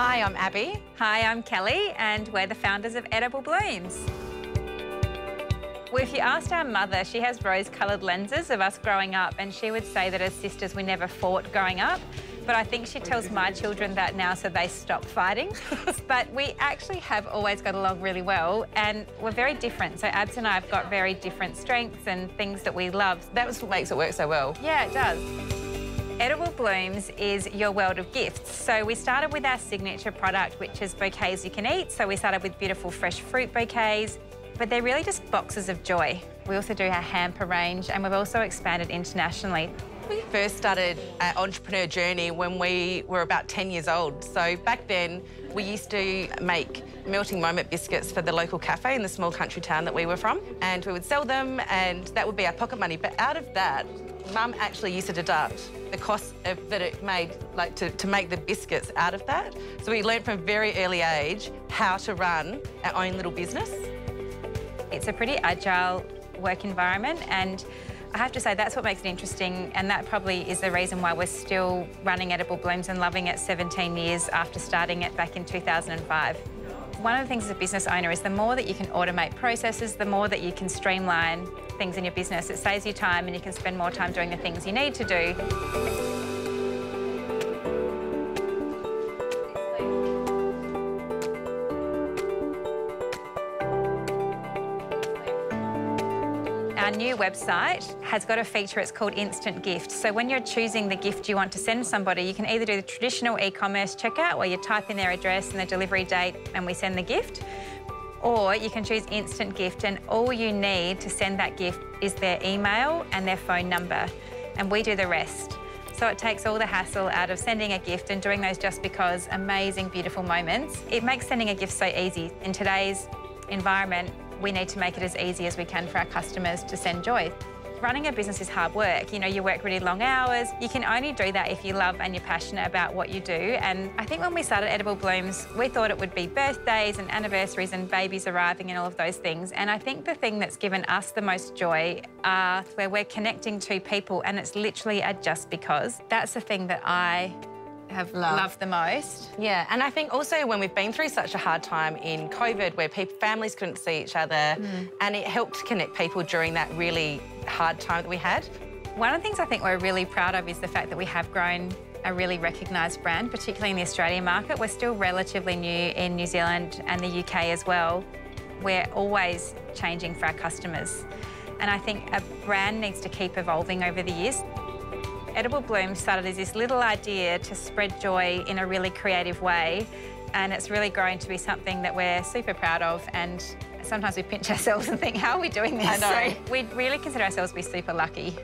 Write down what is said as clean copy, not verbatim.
Hi, I'm Abby. Hi, I'm Kelly, and we're the founders of Edible Blooms. Well, if you asked our mother, she has rose-coloured lenses of us growing up, and she would say that as sisters we never fought growing up. But I think she tells my children that now so they stop fighting. But we actually have always got along really well, and we're very different. So Abs and I have got very different strengths and things that we love. That's what makes it work so well. Yeah, it does. Edible Blooms is your world of gifts. So we started with our signature product, which is bouquets you can eat. So we started with beautiful fresh fruit bouquets, but they're really just boxes of joy. We also do our hamper range, and we've also expanded internationally. We first started our entrepreneur journey when we were about 10 years old. So back then, we used to make melting moment biscuits for the local cafe in the small country town that we were from, and we would sell them, and that would be our pocket money. But out of that, Mum actually used to deduct the cost that it made, like to make the biscuits out of that. So we learned from a very early age how to run our own little business. It's a pretty agile work environment, and I have to say that's what makes it interesting, and that probably is the reason why we're still running Edible Blooms and loving it 17 years after starting it back in 2005. One of the things as a business owner is the more that you can automate processes, the more that you can streamline things in your business. It saves you time, and you can spend more time doing the things you need to do. Our new website has got a feature, it's called Instant Gift. So when you're choosing the gift you want to send somebody, you can either do the traditional e-commerce checkout where you type in their address and the delivery date and we send the gift, or you can choose Instant Gift, and all you need to send that gift is their email and their phone number, and we do the rest. So it takes all the hassle out of sending a gift and doing those just because amazing, beautiful moments. It makes sending a gift so easy. In today's environment, we need to make it as easy as we can for our customers to send joy. Running a business is hard work. You know, you work really long hours. You can only do that if you love and you're passionate about what you do. And I think when we started Edible Blooms, we thought it would be birthdays and anniversaries and babies arriving and all of those things. And I think the thing that's given us the most joy are where we're connecting to people, and it's literally a just because. That's the thing that I have loved the most. Yeah, and I think also when we've been through such a hard time in COVID where families couldn't see each other, and it helped connect people during that really hard time that we had. One of the things I think we're really proud of is the fact that we have grown a really recognised brand, particularly in the Australian market. We're still relatively new in New Zealand and the UK as well. We're always changing for our customers, and I think a brand needs to keep evolving over the years. Edible Blooms started as this little idea to spread joy in a really creative way, and it's really grown to be something that we're super proud of, and sometimes we pinch ourselves and think, how are we doing this? I know. So we really consider ourselves to be super lucky.